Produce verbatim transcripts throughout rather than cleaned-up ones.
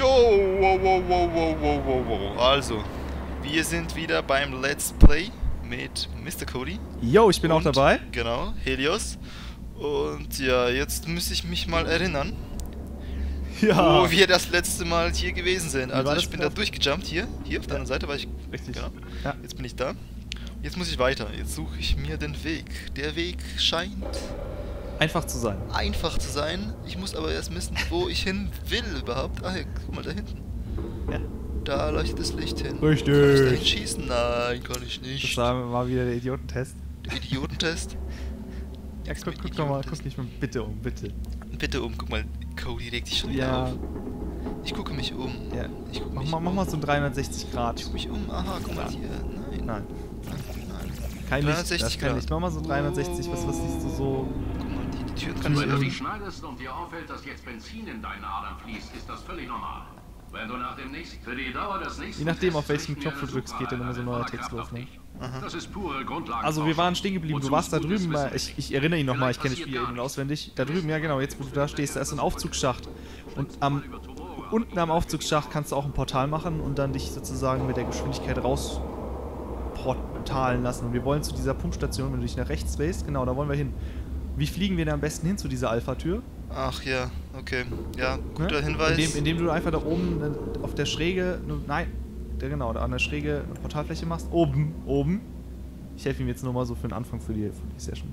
Yo, wow, wow, wow, wow, wow, wow, wow. Also, wir sind wieder beim Let's Play mit Mister Cody. Yo, ich bin und, auch dabei. Genau, Helios. Und ja, jetzt muss ich mich mal erinnern, ja, wo wir das letzte Mal hier gewesen sind. Also ich bin da durchgejumpt, hier, hier auf der anderen Seite war ich. Richtig. Genau. Ja. Jetzt bin ich da. Jetzt muss ich weiter. Jetzt suche ich mir den Weg. Der Weg scheint einfach zu sein. Einfach zu sein. Ich muss aber erst wissen, wo ich hin will überhaupt. Ah, hier, guck mal da hinten. Ja. Da leuchtet das Licht hin. Richtig. Kann ich da hinschießen? Nein, kann ich nicht. Das war mal wieder der Idiotentest. Der Idiotentest? Ja, guck, guck doch mal, guck dich mal bitte um, bitte. Bitte um, guck mal, Cody regt dich schon wieder ja. auf. Ich gucke mich um. Ja. Ich guck mach, mich mach, um. mach mal so dreihundertsechzig Grad. Ich guck mich um, aha, guck mal hier. Nein. Nein. Nein. Kein dreihundertsechzig Licht, Grad. Licht. Mach mal so dreihundertsechzig, was, was siehst du so? Tür kann Wenn ich du dich schneidest und dir auffällt, dass jetzt Benzin in deine Adern fließt, ist das völlig normal. Wenn du nach dem nächsten, für die Dauer des nächsten... Je nachdem, auf welchen Knopf du drückst, geht dann immer so ein neuer Text los, ne? Das ist pure Grundlage. Also wir waren stehen geblieben, du warst da drüben, mal, ich, ich erinnere ihn nochmal, ich kenne das Spiel eben auswendig. Da drüben, ja genau, jetzt wo du da stehst, da ist ein Aufzugsschacht. Und am, unten am Aufzugsschacht kannst du auch ein Portal machen und dann dich sozusagen mit der Geschwindigkeit raus... portalen lassen. Und wir wollen zu dieser Pumpstation, wenn du dich nach rechts drehst, genau, da wollen wir hin. Wie fliegen wir denn am besten hin zu dieser Alpha-Tür? Ach ja, okay. Ja, guter ne? Hinweis. Indem, indem du einfach da oben auf der Schräge, nein, genau, da an der Schräge eine Portalfläche machst. Oben, oben. Ich helfe ihm jetzt nur mal so für den Anfang für die, für die Session.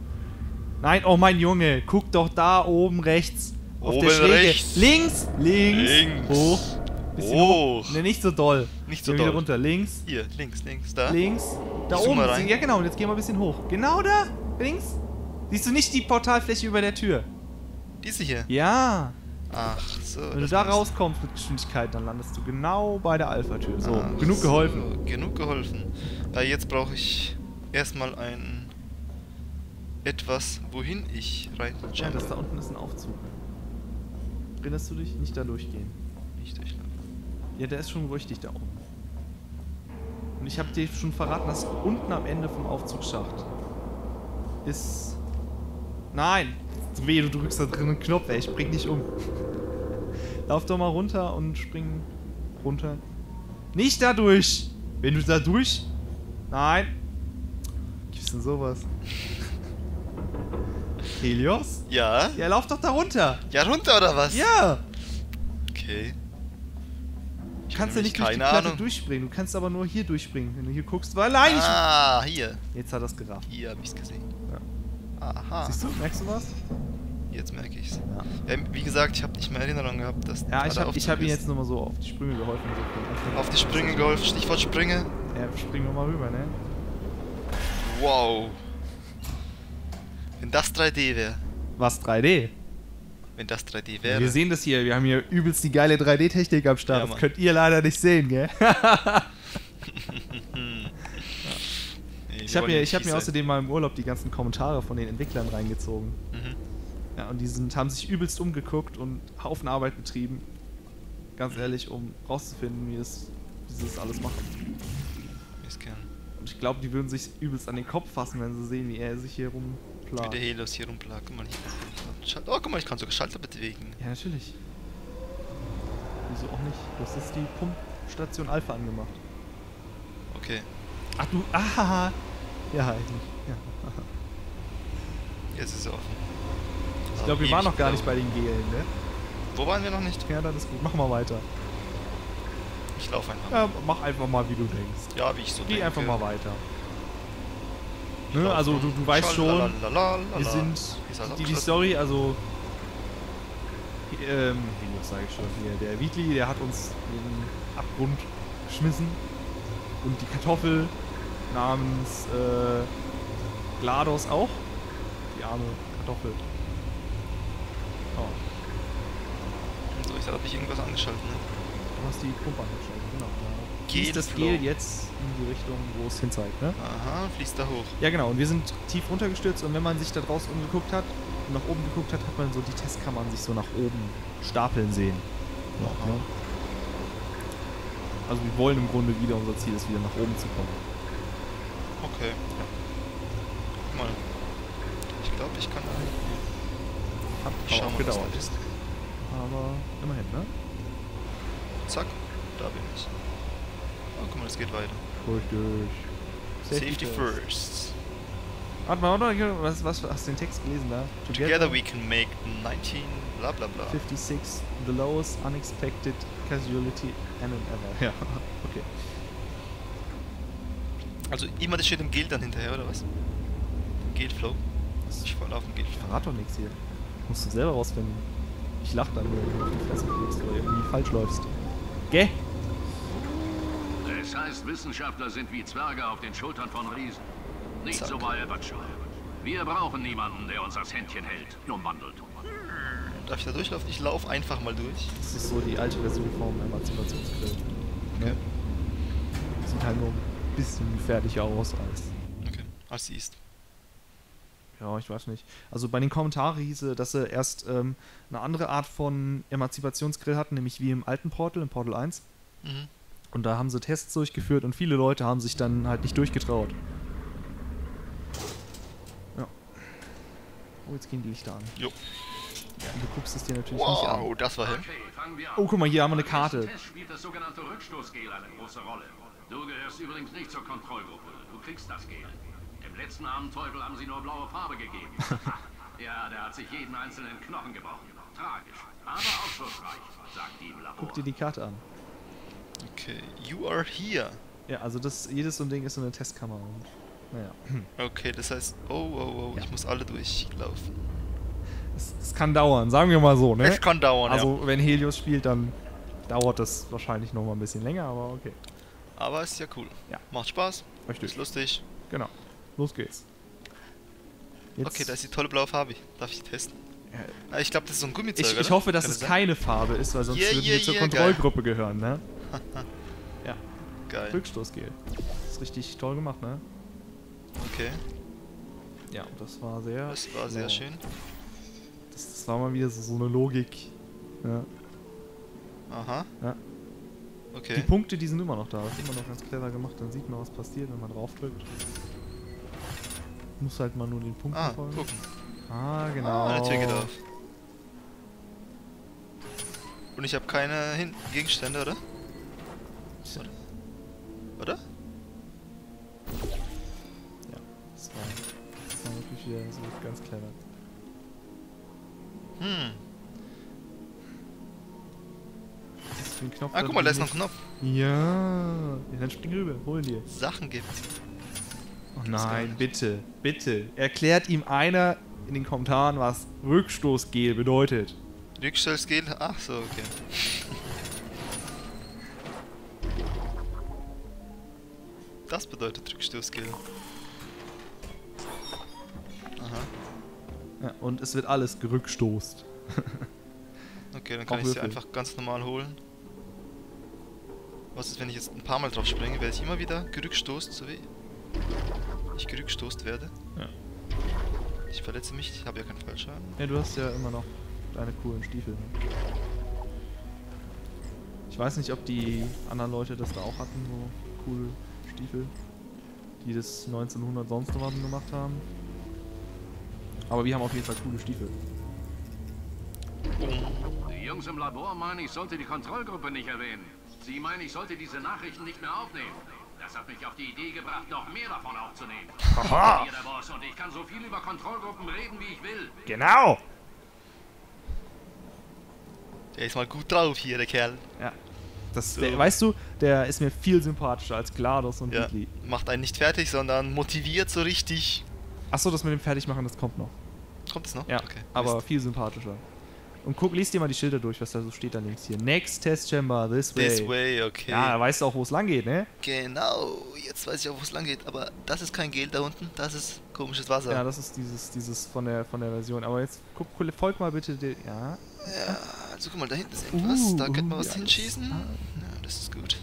Nein, oh mein Junge, guck doch da oben rechts. Auf oben der Schräge. Rechts. Links, links, links. Hoch. Bisschen hoch. hoch. Ne, nicht so doll. Nicht so doll. Wieder runter, links. Hier, links, links, da. Links, da oben. Rein. Ja genau, und jetzt gehen wir ein bisschen hoch. Genau da, links. Siehst du nicht die Portalfläche über der Tür? Diese hier? Ja. Ach so. Wenn du da rauskommst mit Geschwindigkeit, dann landest du genau bei der Alpha-Tür. So, ah, genug geholfen. So, genug geholfen. Ja, jetzt brauche ich erstmal ein... etwas, wohin ich rein... Ja, das da unten ist ein Aufzug. Erinnerst du dich? Nicht da durchgehen. Nicht durchgehen. Ja, der ist schon richtig da oben. Und ich habe dir schon verraten, dass unten am Ende vom Aufzugsschacht ist... Nein! Weh, du drückst da drin einen Knopf, ey, ich spring dich um. Lauf doch mal runter und spring runter. Nicht dadurch! Wenn du da durch. Nein! Gibt's denn sowas? Helios? Ja? Ja, lauf doch da runter! Ja, runter oder was? Ja! Okay. Ich du kannst ja nicht durch die Platte Ahnung. durchspringen, du kannst aber nur hier durchspringen, wenn du hier guckst, weil allein Ah, ich... hier! Jetzt hat er's gerafft. Hier hab ich's gesehen. Ja. Aha. Siehst du, merkst du was? Jetzt merke ich's. Ja. Ja, wie gesagt, ich habe nicht mehr Erinnerung gehabt, dass... Ja, ich habe hab ihm jetzt nochmal so auf die Sprünge geholfen. So auf die Sprünge geholfen, Stichwort Sprünge. Ja, springen wir mal rüber, ne? Wow. Wenn das drei D wäre. Was, drei D? Wenn das drei D wäre. Wir sehen das hier, wir haben hier übelst die geile drei D-Technik am Start. Ja, das könnt ihr leider nicht sehen, gell? Ich habe mir, hab mir außerdem mal im Urlaub die ganzen Kommentare von den Entwicklern reingezogen. Mhm. Ja, und die sind, haben sich übelst umgeguckt und Haufen Arbeit betrieben. Ganz ehrlich, um rauszufinden, wie, das, wie sie das alles machen. Ich kann. Und ich glaube, die würden sich übelst an den Kopf fassen, wenn sie sehen, wie er sich hier rumplagt. Wie der Helios hier rumplagt. Guck mal, hier. Oh, guck mal, ich kann sogar Schalter bewegen. Ja, natürlich. Wieso auch nicht? Du hast jetzt die Pumpstation Alpha angemacht. Okay. Ach du, ahaha. Ja, eigentlich. Ja. Jetzt ist es offen. Ich glaube, wir waren noch gar nicht bei den Gelen, ne? Wo waren wir noch nicht? Ja, dann ist gut. Mach mal weiter. Ich laufe einfach mal. Ja, mach einfach mal, wie du denkst. Ja, wie ich so denke. Geh einfach mal weiter. Ne? Also, du, du weißt schon, wir sind die, die Story, also... Ähm, wie sage ich schon hier. Der Wheatley, der hat uns in den Abgrund geschmissen. Und die Kartoffel... namens äh, GLaDOS auch. Die arme Kartoffel. Oh. So, ich habe ich irgendwas angeschaltet, ne? Du hast die Pumpe angeschaltet, genau. Geht das Gel jetzt in die Richtung, wo es hin zeigt, ne? Aha, fließt da hoch. Ja genau, und wir sind tief runtergestürzt und wenn man sich da draußen umgeguckt hat und nach oben geguckt hat, hat man so die Testkammern sich so nach oben stapeln sehen. Aha. Ja, ne? Also wir wollen im Grunde wieder, unser Ziel ist wieder nach oben zu kommen. Okay. Guck mal. Ich glaube, ich kann da nicht. Hab auch gedauert. Aber immerhin, ne? Zack, da bin ich. Oh, guck mal, es geht weiter. Durch, durch. Safety, Safety first. first. Warte mal, oder? Was, was hast du den Text gelesen da? Together, Together we can make nineteen bla bla bla. fifty-six, the lowest unexpected casualty and an ever. Ja, okay. Also immer das steht im Guild dann hinterher, oder was? Guild Flow. Ich voll auf dem Guild Flow. Verrat doch nichts hier. Musst du selber rausfinden. Ich lach dann, wenn du auf die Fresse kriegst oder irgendwie falsch läufst. Geh? Das heißt, Wissenschaftler sind wie Zwerge auf den Schultern von Riesen. Nicht so bei Albatschau. Wir brauchen niemanden, der uns das Händchen hält. Nur Mandeltum. Darf ich da durchlaufen? Ich lauf einfach mal durch. Das ist so die alte Version vom Emanzipationsgrill. Okay. Sieht halt nur ein bisschen fertiger aus als... Okay, als sie ist. Ja, ich weiß nicht. Also bei den Kommentaren hieße, dass sie erst ähm, eine andere Art von Emanzipationsgrill hatten, nämlich wie im alten Portal, im Portal eins. Mhm. Und da haben sie Tests durchgeführt und viele Leute haben sich dann halt nicht durchgetraut. Ja. Oh, jetzt gehen die Lichter an. Jo. Ja, du guckst es dir natürlich wow, nicht an. Oh, das war hin. Okay, oh, guck mal, hier haben wir eine Karte. Im Test spielt das sogenannte Rückstoßgel eine große Rolle. Du gehörst übrigens nicht zur Kontrollgruppe. Du kriegst das Gel. Im letzten armen Teufel haben sie nur blaue Farbe gegeben. Ja, der hat sich jeden einzelnen Knochen gebrochen. Tragisch, aber aufschlussreich, sagt die im Labor. Guck dir die Karte an. Okay, you are here. Ja, also das, jedes so ein Ding ist so eine Testkammer. Und, naja. Okay, das heißt, oh, oh, oh, ja. Ich muss alle durchlaufen. Es, es kann dauern, sagen wir mal so, ne? Es kann dauern, also, ja. Wenn Helios spielt, dann dauert das wahrscheinlich noch mal ein bisschen länger, aber okay. Aber ist ja cool. Ja. Macht Spaß. Richtig. Ist lustig. Genau. Los geht's. Jetzt okay, da ist die tolle blaue Farbe. Darf ich die testen? Ja. Ich glaube, das ist so ein Gummizeug, Ich, ich hoffe, dass Kann es sein? keine Farbe ist, weil sonst yeah, würden yeah, wir zur yeah, Kontrollgruppe geil. gehören, ne? Ja. Geil. Rückstoßgel. Das ist richtig toll gemacht, ne? Okay. Ja, das war sehr... Das war sehr wow. schön. Das, das war mal wieder so, so eine Logik. Ja. Aha. Ja. Okay. Die Punkte, die sind immer noch da. Das ist immer noch ganz clever gemacht. Dann sieht man, was passiert, wenn man draufdrückt. Muss halt mal nur den Punkt ah, folgen. Gucken. Ah, genau. Ah, die Tür geht auf. Und ich habe keine Hin Gegenstände, oder? Oder? Ja, das war, das war wirklich wieder so ganz clever. Hm. Was ist für ein Knopf? Ah, guck mal, da ist noch ein Knopf. Ja. Dann spring rüber, hol dir. Sachen gibt's. Oh nein, bitte, bitte. Erklärt ihm einer in den Kommentaren, was Rückstoßgel bedeutet. Rückstoßgel? Ach so, okay. Das bedeutet Rückstoßgel. Aha. Ja, und es wird alles gerückstoßt. Okay, dann kann ich sie einfach ganz normal holen. Was ist, wenn ich jetzt ein paar Mal drauf springe? Werde ich immer wieder gerückstoßt, so wie... ich gerückstoßt werde. Ja. Ich verletze mich, ich habe ja keinen Fallschaden. Ja, du hast ja immer noch deine coolen Stiefel. Ne? Ich weiß nicht, ob die anderen Leute das da auch hatten, so coole Stiefel, die das neunzehnhundert sonst noch gemacht haben. Aber wir haben auf jeden Fall coole Stiefel. Die Jungs im Labor meinen, ich sollte die Kontrollgruppe nicht erwähnen. Sie meinen, ich sollte diese Nachrichten nicht mehr aufnehmen. Das hat mich auf die Idee gebracht, noch mehr davon aufzunehmen. Haha! Ich bin der Boss und ich kann so viel über Kontrollgruppen reden, wie ich will. Genau! Der ist mal gut drauf hier, der Kerl. Ja. Das, so. der, weißt du, der ist mir viel sympathischer als GLaDOS und Wheatley. Ja. Macht einen nicht fertig, sondern motiviert so richtig. Achso, das mit dem Fertigmachen, das kommt noch. Kommt es noch? Ja, okay. Aber Mist. Viel sympathischer. Und guck, liest dir mal die Schilder durch, was da so steht da links hier. Next Test Chamber, this way. This way, okay. Ja, da weißt du auch, wo es lang geht, ne? Genau, jetzt weiß ich auch, wo es lang geht. Aber das ist kein Gel da unten, das ist komisches Wasser. Ja, das ist dieses dieses von der von der Version. Aber jetzt guck, folg mal bitte den... Ja. Ja, also guck mal, da hinten ist irgendwas. Uh, da könnte man uh, was ja, hinschießen. Das, ah. Ja, das ist gut.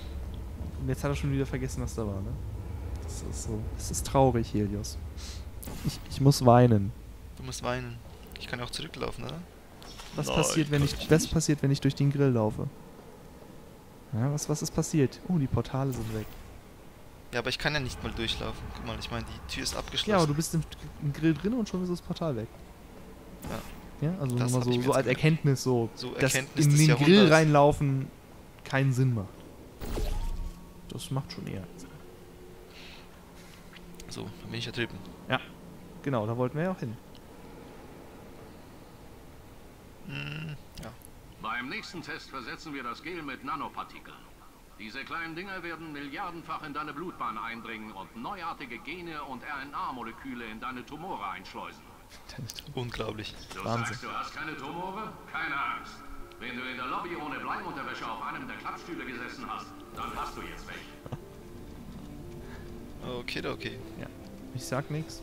Und jetzt hat er schon wieder vergessen, was da war, ne? Das ist so... Das ist traurig, Helios. Ich, ich muss weinen. Du musst weinen. Ich kann ja auch zurücklaufen, oder? Was no, passiert, wenn ich, ich was passiert, wenn ich durch den Grill laufe? Ja, was, was ist passiert? Oh, die Portale sind weg. Ja, aber ich kann ja nicht mal durchlaufen. Guck mal, ich meine, die Tür ist abgeschlossen. Ja, aber du bist im, im Grill drin und schon ist das Portal weg. Ja. Ja, also nochmal so, so als Erkenntnis, so, so Erkenntnis dass in den Grill reinlaufen keinen Sinn macht. Das macht schon eher Sinn. So, dann bin ich der Typen. Ja, genau, da wollten wir ja auch hin. Hm, ja. Beim nächsten Test versetzen wir das Gel mit Nanopartikeln. Diese kleinen Dinger werden milliardenfach in deine Blutbahn eindringen und neuartige Gene und R N A-Moleküle in deine Tumore einschleusen. Unglaublich. Du Wahnsinn. Sagst, du hast keine Tumore? Keine Angst. Wenn du in der Lobby ohne Bleimunterwäsche auf einem der Klappstühle gesessen hast, dann hast du jetzt weg. Okay, okay. Ja. Ich sag nichts.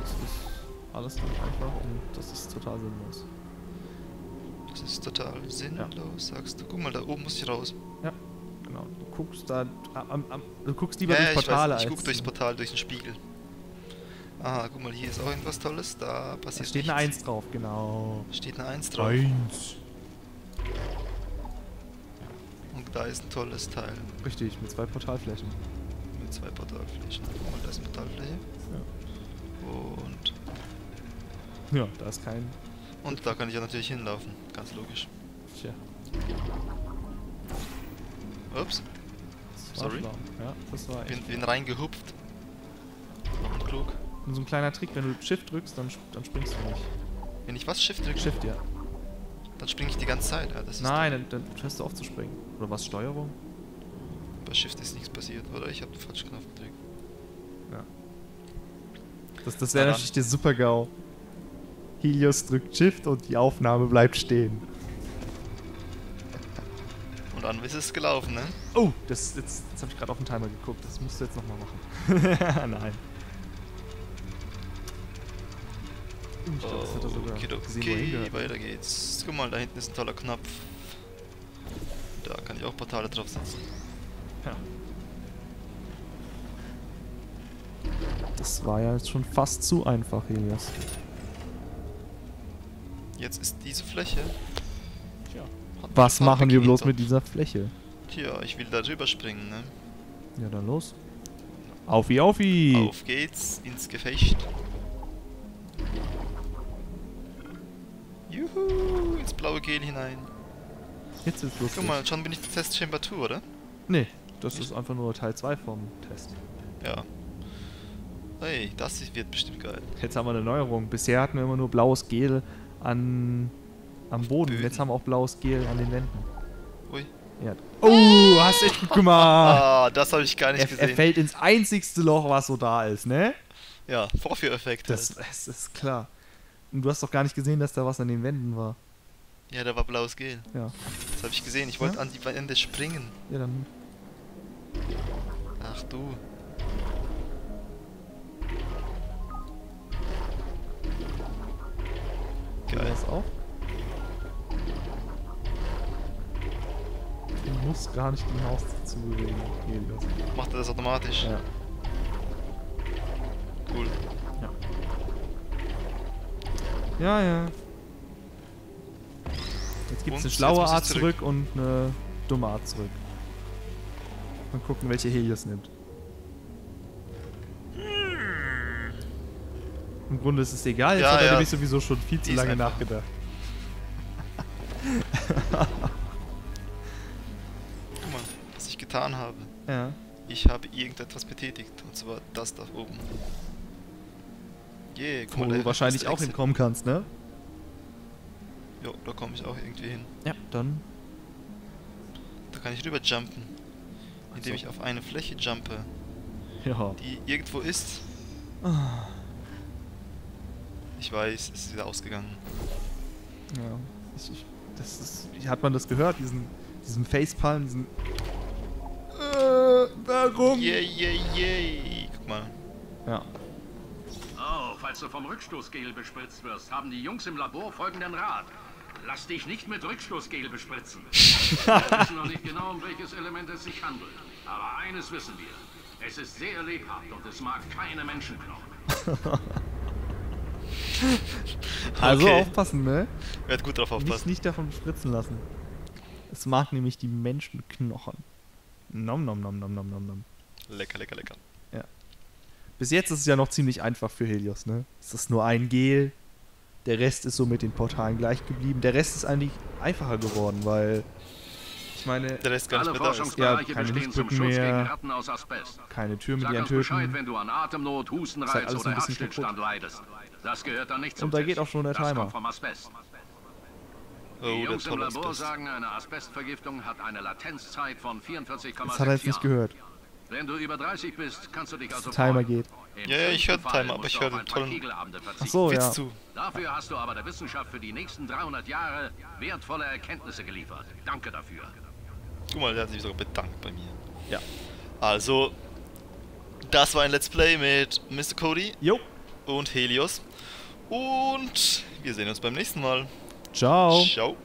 Das ist alles ganz einfach und das ist total sinnlos. Das ist total sinnlos, ja. Sagst du. Guck mal, da oben muss ich raus. Ja, genau. Du guckst da. Am, am, du guckst lieber ja, durchs Portal als. Ich guck durchs Portal, durch den Spiegel. Ah, guck mal, hier ist auch irgendwas Tolles. Da passiert da steht nichts. Eine eins drauf, genau. Steht eine eins drauf. eins. Und da ist ein tolles Teil. Richtig, mit zwei Portalflächen. Mit zwei Portalflächen. Guck mal, da ist eine Portalfläche. Ja. Und. Ja, da ist kein. Und da kann ich ja natürlich hinlaufen, ganz logisch. Tja. Ups. Sorry. Ja, das war echt. Bin, bin reingehupft. Und klug. Und so ein kleiner Trick, wenn du Shift drückst, dann, dann springst du nicht. Wenn ich was? Shift drücke? Shift, ja. Dann springe ich die ganze Zeit. Ja, das ist nein, dann, dann hörst du auf zu springen. Oder was? Steuerung? Bei Shift ist nichts passiert, oder? Ich habe den falschen Knopf gedrückt. Ja. Das, das wäre natürlich der Super-GAU. Helios drückt Shift und die Aufnahme bleibt stehen. Und dann ist es gelaufen, ne? Oh, das jetzt, jetzt habe ich gerade auf den Timer geguckt. Das musst du jetzt nochmal machen. Nein. Ich glaub, das hat er sogar okay, gesehen, okay, weiter geht's. Guck mal, da hinten ist ein toller Knopf. Da kann ich auch Portale draufsetzen. Ja. Das war ja jetzt schon fast zu einfach, Helios. Jetzt ist diese Fläche. Tja. Was machen wir bloß mit dieser Fläche? Tja, ich will da drüber springen, ne? Ja, dann los. Aufi, aufi! Auf geht's, ins Gefecht. Juhu, ins blaue Gel hinein. Jetzt ist los. Guck mal, schon bin ich im Test Chamber zwei, oder? Nee, das ist einfach nur Teil zwei vom Test. Ja. Hey, das wird bestimmt geil. Jetzt haben wir eine Neuerung. Bisher hatten wir immer nur blaues Gel an am Boden. Böden. Jetzt haben wir auch blaues Gel an den Wänden. Ui. Ja. Oh, hast echt gut gemacht. Ah, das habe ich gar nicht er, gesehen. Er fällt ins einzigste Loch, was so da ist, ne? Ja, Vorführeffekt. Das, das ist klar. Und du hast doch gar nicht gesehen, dass da was an den Wänden war. Ja, da war blaues Gel. Ja. Das habe ich gesehen. Ich wollte ja? an die Wände springen. Ja, dann... Ach du. Geil. Das auch. Du musst gar nicht den Haus zu bewegen. Macht er das automatisch? Ja. Cool. Ja. Ja, ja. Jetzt gibt's und eine schlaue Art zurück. zurück und eine dumme Art zurück. Mal gucken, welche Helios nimmt. Im Grunde ist es egal, jetzt ja, hat er ja. nämlich sowieso schon viel zu Die lange nachgedacht. Guck mal, was ich getan habe. Ja. Ich habe irgendetwas betätigt, und zwar das da oben. Yeah, guck mal, wo du wahrscheinlich auch hinkommen kannst, ne? Jo, da komme ich auch irgendwie hin. Ja, dann. Da kann ich rüber jumpen. Indem so. ich auf eine Fläche jumpe. Ja. Die irgendwo ist. Ah. Ich weiß, es ist wieder ausgegangen. Ja, ich, ich, das ist, hat man das gehört? Diesen, diesen Facepalm, diesen... Äh, warum? Yay, yay, yay. Guck mal. Ja. Oh, falls du vom Rückstoßgel bespritzt wirst, haben die Jungs im Labor folgenden Rat. Lass dich nicht mit Rückstoßgel bespritzen. Wir wissen noch nicht genau, um welches Element es sich handelt. Aber eines wissen wir. Es ist sehr lebhaft und es mag keine Menschenknochen. Also okay. Aufpassen, ne? Wird gut drauf aufpassen. Nicht, nicht davon spritzen lassen. Es mag nämlich die Menschenknochen. Nom nom nom nom nom nom nom. Lecker, lecker, lecker. Ja. Bis jetzt ist es ja noch ziemlich einfach für Helios, ne? Es ist nur ein Gel. Der Rest ist so mit den Portalen gleich geblieben. Der Rest ist eigentlich einfacher geworden, weil Ich meine, der Rest kann alle Forschungsbereiche ja, bestehen zum Schutz mehr, gegen Ratten aus Asbest. Keine Tür mit ihren Töten. Sag uns Bescheid, wenn du an Atemnot, Hustenreiz oder Herzstillstand leidest. Das gehört dann nicht zum Und da Tisch. Geht auch schon der Timer. Oh, die Jungs im Labor Asbest. Sagen, eine Asbestvergiftung hat eine Latenzzeit von vierundvierzig Komma sechs Das hat er jetzt nicht gehört. Wenn du über dreißig bist, kannst du dich also Timer geht. Ja, ja, ich höre den Timer, aber ich höre den tollen Ach so, Witz ja. zu. Dafür hast du aber der Wissenschaft für die nächsten dreihundert Jahre wertvolle Erkenntnisse geliefert. Danke dafür. Guck mal, der hat sich sogar bedankt bei mir. Ja. Also, das war ein Let's Play mit Mister Cody. Jo. Und Helios. Und wir sehen uns beim nächsten Mal. Ciao. Ciao.